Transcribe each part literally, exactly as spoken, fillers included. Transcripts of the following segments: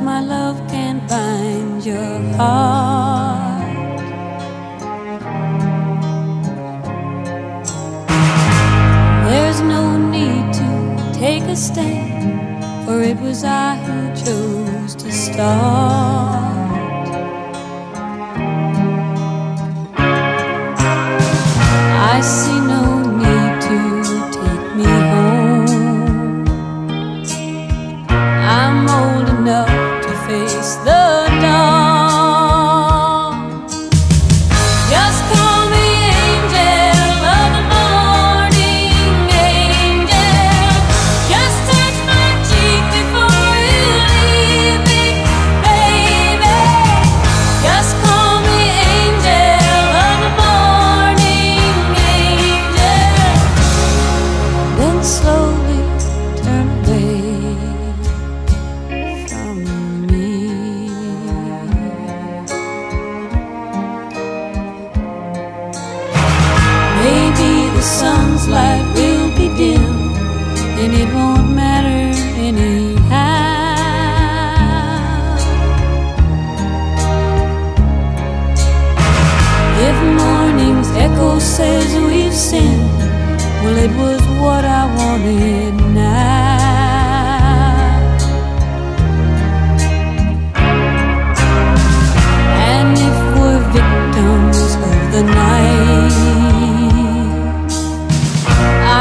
if my love can't find your heart? There's no need to take a stand, for it was I who chose to start. I see no need to take me home. I'm old enough to face the dawn. Just call me angel of the morning, angel. Just touch my cheek before you leave me, baby. Just call me angel of the morning, slowly turn away from me. Maybe the sun's light will be dim, and it won't matter anyhow. If morning's echo says we've sinned, well, it was what I wanted now. And if we're victims of the night,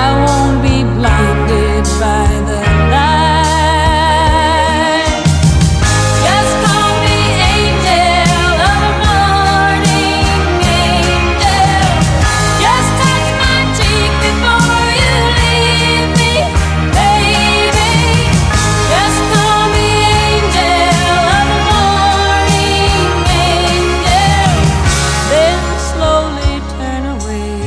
I won't be blinded by the light. Just call me angel of the morning, angel. Just touch my cheek before you leave me, baby. Just call me angel of the morning, angel. Then slowly turn away.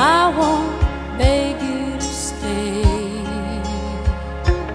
I won't beg you to stay from me.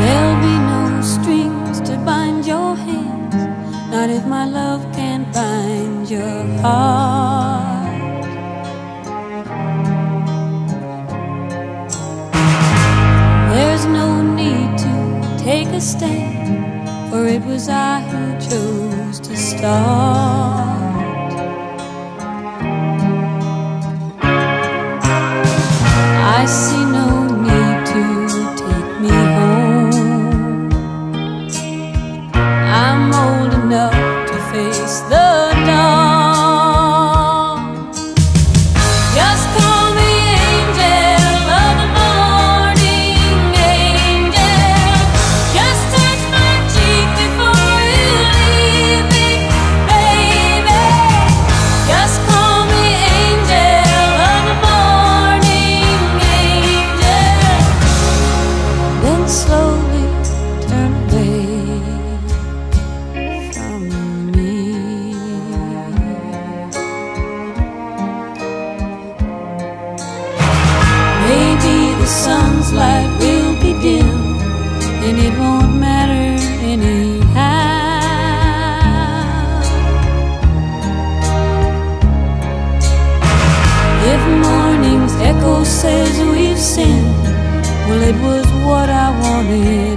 There'll be no strings to bind your hands, not if my love can bind your heart. There's no need to take a stand, for it was I who chose to start. I see no need to take me home. I'm old enough to face the dawn. Just call me angel of the morning, angel. Just touch my cheek before you leave me, baby. Just call me angel of the morning, angel. Then slowly turn away from me. Maybe the sun's light will be dim, and it won't matter anyhow. If morning's echo says we've sinned, well, it was what I wanted.